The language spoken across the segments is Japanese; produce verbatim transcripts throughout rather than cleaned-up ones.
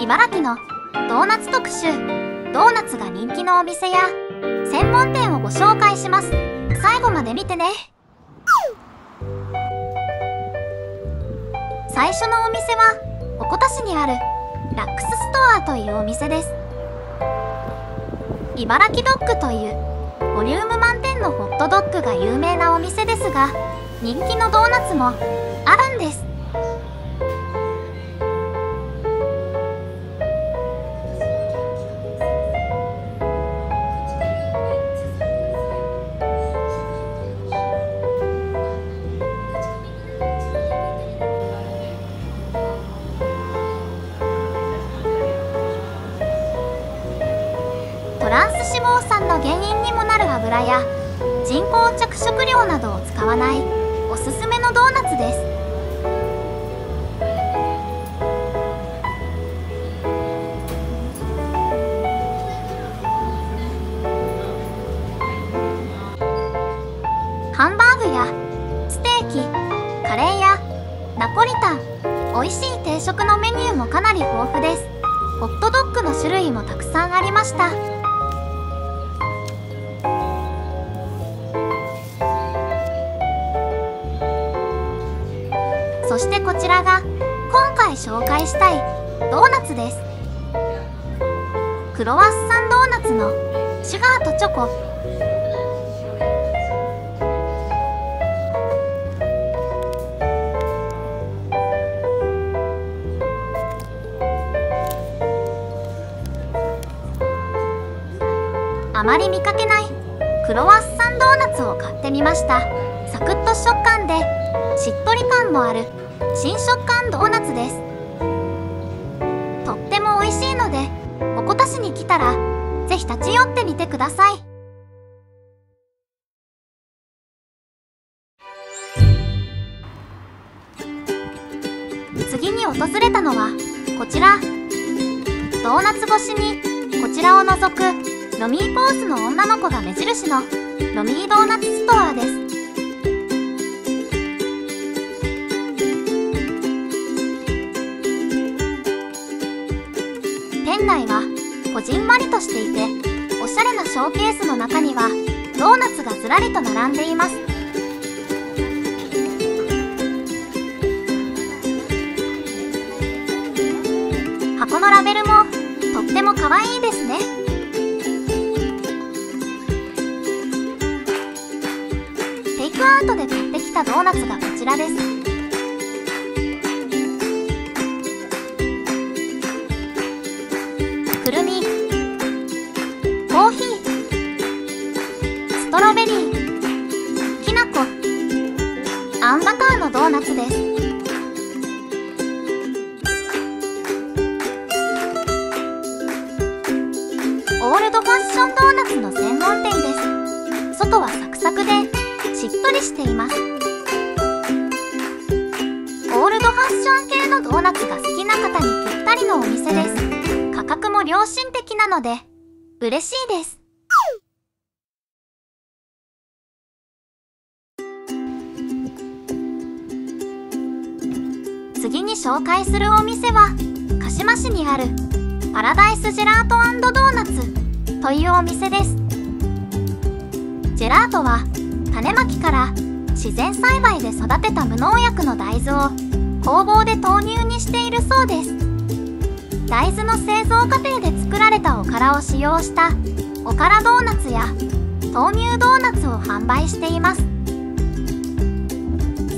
茨城のドーナツ特集。ドーナツが人気のお店や専門店をご紹介します。最後まで見てね。最初のお店は鉾田市にあるラックスストアというお店です。茨城ドッグというボリューム満点のホットドッグが有名なお店ですが、人気のドーナツもあるんです。トランス脂肪酸の原因にもなる油や人工着色料などを使わないおすすめのドーナツです。ハンバーグやステーキ、カレーやナポリタン、おいしい定食のメニューもかなり豊富です。ホットドッグの種類もたくさんありました。そしてこちらが今回紹介したいドーナツです。クロワッサンドーナツのシュガーとチョコ。あまり見かけないクロワッサンドーナツを買ってみました。サクッと食感でしっとり感もある新食感ドーナツです。とっても美味しいので鉾田市に来たらぜひ立ち寄ってみてください。次に訪れたのはこちら。ドーナツ越しにこちらを覗くロミーポーズの女の子が目印のロミードーナツストアです。店内はこじんまりとしていて、おしゃれなショーケースの中にはドーナツがずらりと並んでいます。箱のラベルもとっても可愛いですね。テイクアウトで買ってきたドーナツがこちらです。くるみ、コーヒー、ストロベリー、きなこ、あんバターのドーナツです。オールドファッションドーナツの専門店です。外はサクサクでしっとりしています。オールドファッション系のドーナツが好きな方にぴったりのお店です。価格も良心的なので嬉しいです。次に紹介するお店は鹿島市にあるパラダイスジェラート&ドーナツというお店です。ジェラートは種まきから自然栽培で育てた無農薬の大豆を工房で豆乳にしているそうです。大豆の製造過程で作られたおからを使用したおからドーナツや豆乳ドーナツを販売しています。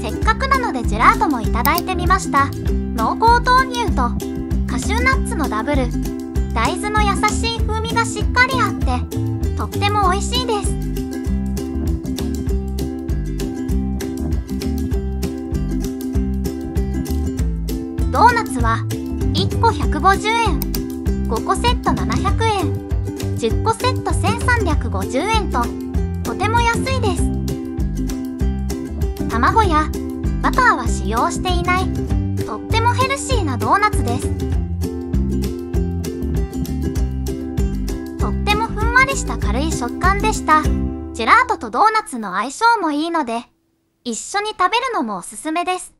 せっかくなのでジェラートもいただいてみました。濃厚豆乳とカシューナッツのダブル、大豆の優しい風味がしっかりあってとっても美味しいです。ドーナツはいっこひゃくごじゅうえん、ごこセットななひゃくえん、じゅっこセットせんさんびゃくごじゅうえんととても安いです。卵やバターは使用していないとってもヘルシーなドーナツです。とってもふんわりした軽い食感でした。ジェラートとドーナツの相性もいいので一緒に食べるのもおすすめです。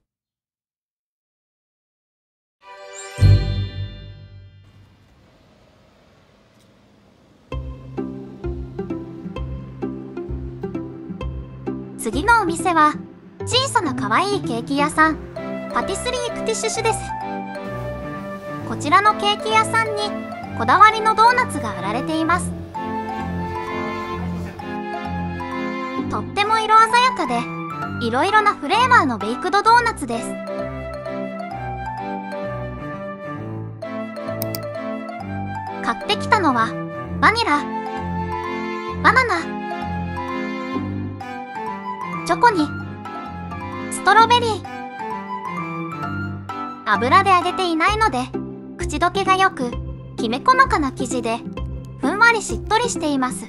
次のお店は小さな可愛いケーキ屋さん、パティスリー・クティシュシュです。こちらのケーキ屋さんにこだわりのドーナツが売られています。とっても色鮮やかでいろいろなフレーバーのベイクドドーナツです。買ってきたのはバニラ、バナナ、チョコにストロベリー。油で揚げていないので口どけがよく、きめ細かな生地でふんわりしっとりしています。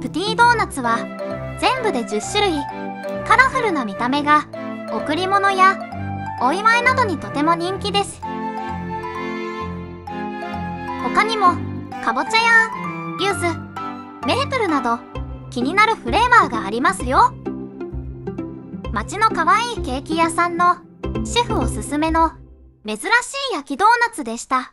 プティドーナツは全部でじゅっしゅるい、カラフルな見た目が贈り物やお祝いなどにとても人気です。他にもかぼちゃや柚子、メープルなど気になるフレーバーがありますよ。町のかわいいケーキ屋さんのシェフおすすめの珍しい焼きドーナツでした。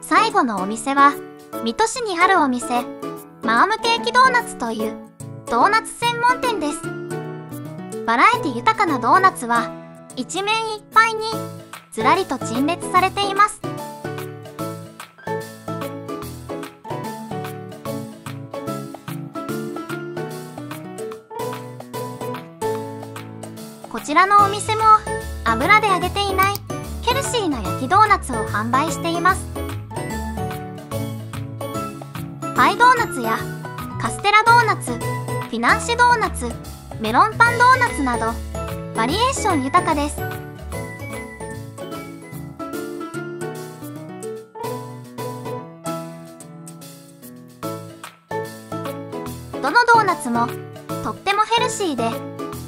最後のお店は水戸市にあるお店、マームケーキドーナツというドーナツ専門店です。バラエティ豊かなドーナツは一面いっぱいにずらりと陳列されています。こちらのお店も油で揚げていないヘルシーな焼きドーナツを販売しています。パイドーナツやカステラドーナツ、フィナンシドーナツ、メロンパンドーナツなどバリエーション豊かです。どのドーナツもとってもヘルシーで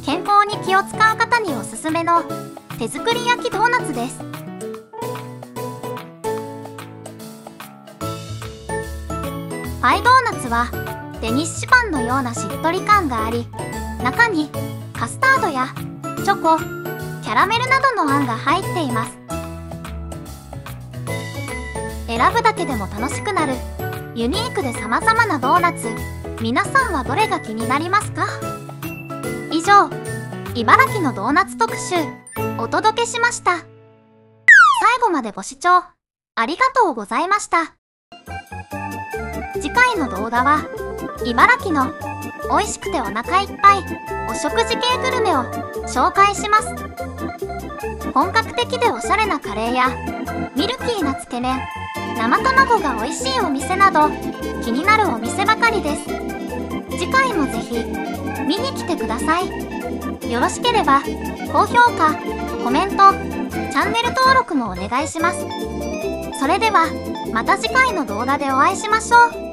健康に気を使う方におすすめの手作り焼きドーナツです。パイドーナツはデニッシュパンのようなしっとり感があり、中にカスタードやチョコ、キャラメルなどのあんが入っています。選ぶだけでも楽しくなるユニークでさまざまなドーナツ、皆さんはどれが気になりますか？以上、茨城のドーナツ特集お届けしました。最後までご視聴ありがとうございました。次回の動画は茨城の美味しくてお腹いっぱいお食事系グルメを紹介します。本格的でおしゃれなカレーやミルキーなつけ麺、生卵が美味しいお店など気になるお店ばかりです。次回もぜひ見に来てください。よろしければ高評価、コメント、チャンネル登録もお願いします。それではまた次回の動画でお会いしましょう。